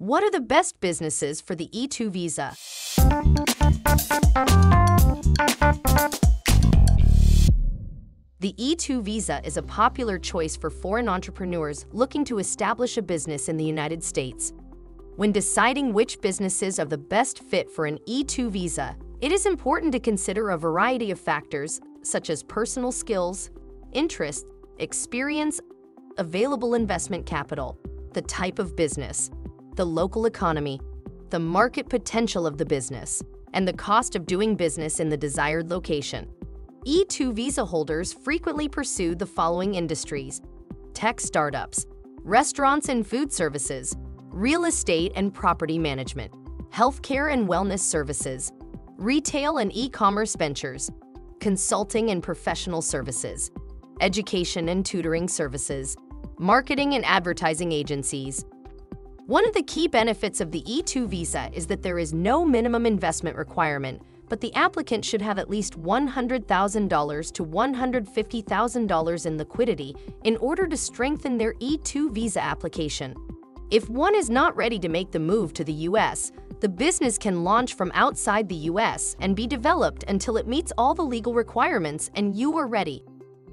What are the best businesses for the E2 visa? The E2 visa is a popular choice for foreign entrepreneurs looking to establish a business in the United States. When deciding which businesses are the best fit for an E2 visa, it is important to consider a variety of factors, such as personal skills, interests, experience, available investment capital, the type of business, the local economy, the market potential of the business, and the cost of doing business in the desired location. E2 visa holders frequently pursue the following industries: tech startups, restaurants and food services, real estate and property management, healthcare and wellness services, retail and e-commerce ventures, consulting and professional services, education and tutoring services, marketing and advertising agencies. One of the key benefits of the E2 visa is that there is no minimum investment requirement, but the applicant should have at least $100,000 to $150,000 in liquidity in order to strengthen their E2 visa application. If one is not ready to make the move to the U.S., the business can launch from outside the U.S. and be developed until it meets all the legal requirements and you are ready.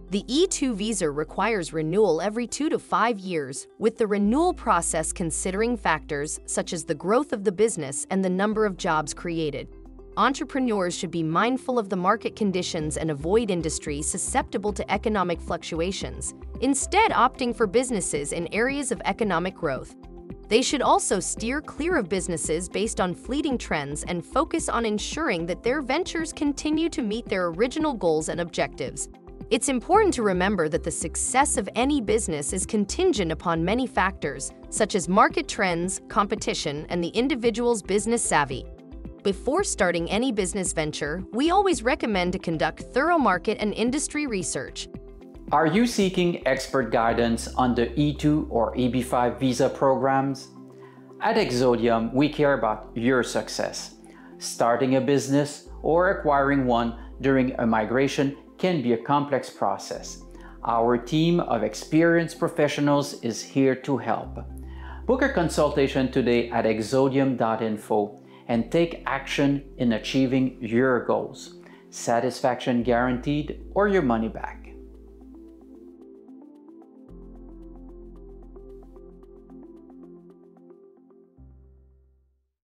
The E2 visa requires renewal every 2 to 5 years, with the renewal process considering factors such as the growth of the business and the number of jobs created. Entrepreneurs should be mindful of the market conditions and avoid industries susceptible to economic fluctuations, instead opting for businesses in areas of economic growth. They should also steer clear of businesses based on fleeting trends and focus on ensuring that their ventures continue to meet their original goals and objectives. It's important to remember that the success of any business is contingent upon many factors, such as market trends, competition, and the individual's business savvy. Before starting any business venture, we always recommend to conduct thorough market and industry research. Are you seeking expert guidance on the E2 or EB-5 visa programs? At Exodium, we care about your success. Starting a business or acquiring one during a migration can be a complex process. Our team of experienced professionals is here to help. Book a consultation today at exodium.info and take action in achieving your goals. Satisfaction guaranteed or your money back.